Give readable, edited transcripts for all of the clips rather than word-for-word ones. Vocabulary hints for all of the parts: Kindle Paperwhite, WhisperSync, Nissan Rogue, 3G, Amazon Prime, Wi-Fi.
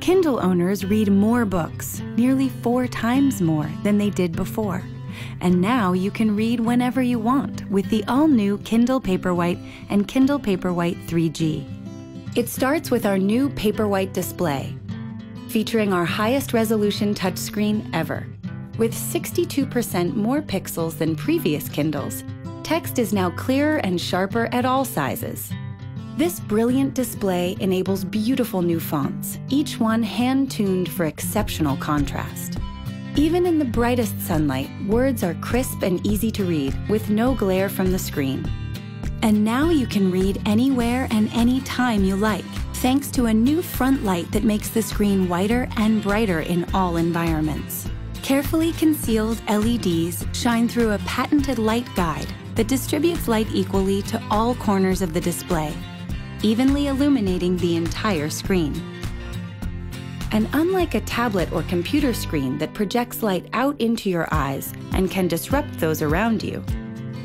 Kindle owners read more books, nearly 4 times more than they did before. And now you can read whenever you want with the all-new Kindle Paperwhite and Kindle Paperwhite 3G. It starts with our new Paperwhite display, featuring our highest resolution touchscreen ever. With 62% more pixels than previous Kindles, text is now clearer and sharper at all sizes. This brilliant display enables beautiful new fonts, each one hand-tuned for exceptional contrast. Even in the brightest sunlight, words are crisp and easy to read, with no glare from the screen. And now you can read anywhere and anytime you like, thanks to a new front light that makes the screen whiter and brighter in all environments. Carefully concealed LEDs shine through a patented light guide that distributes light equally to all corners of the display, evenly illuminating the entire screen. And unlike a tablet or computer screen that projects light out into your eyes and can disrupt those around you,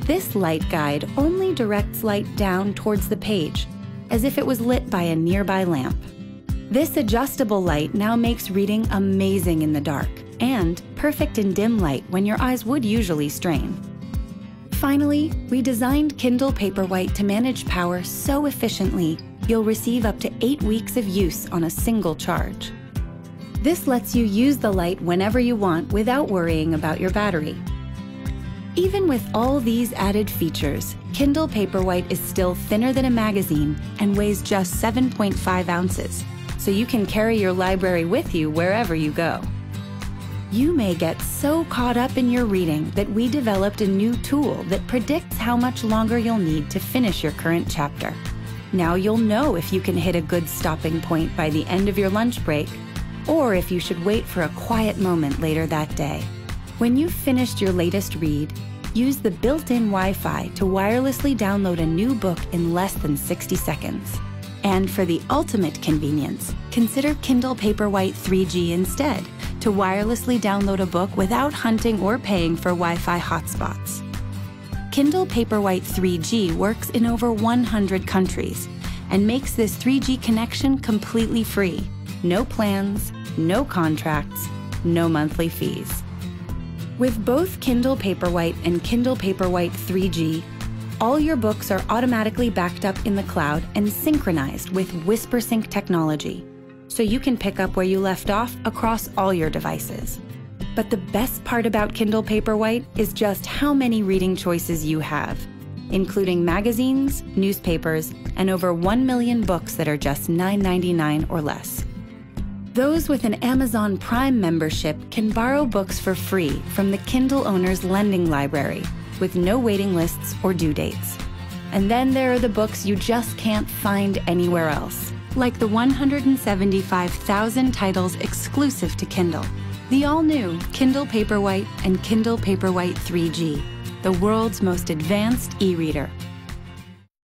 this light guide only directs light down towards the page, as if it was lit by a nearby lamp. This adjustable light now makes reading amazing in the dark and perfect in dim light when your eyes would usually strain. Finally, we designed Kindle Paperwhite to manage power so efficiently, you'll receive up to 8 weeks of use on a single charge. This lets you use the light whenever you want without worrying about your battery. Even with all these added features, Kindle Paperwhite is still thinner than a magazine and weighs just 7.5 ounces, so you can carry your library with you wherever you go. You may get so caught up in your reading that we developed a new tool that predicts how much longer you'll need to finish your current chapter. Now you'll know if you can hit a good stopping point by the end of your lunch break, or if you should wait for a quiet moment later that day. When you've finished your latest read, use the built-in Wi-Fi to wirelessly download a new book in less than 60 seconds. And for the ultimate convenience, consider Kindle Paperwhite 3G instead to wirelessly download a book without hunting or paying for Wi-Fi hotspots. Kindle Paperwhite 3G works in over 100 countries and makes this 3G connection completely free. No plans, no contracts, no monthly fees. With both Kindle Paperwhite and Kindle Paperwhite 3G, all your books are automatically backed up in the cloud and synchronized with WhisperSync technology, so you can pick up where you left off across all your devices. But the best part about Kindle Paperwhite is just how many reading choices you have, including magazines, newspapers, and over 1 million books that are just $9.99 or less. Those with an Amazon Prime membership can borrow books for free from the Kindle Owners Lending Library with no waiting lists or due dates. And then there are the books you just can't find anywhere else, like the 175,000 titles exclusive to Kindle, the all-new Kindle Paperwhite and Kindle Paperwhite 3G, the world's most advanced e-reader.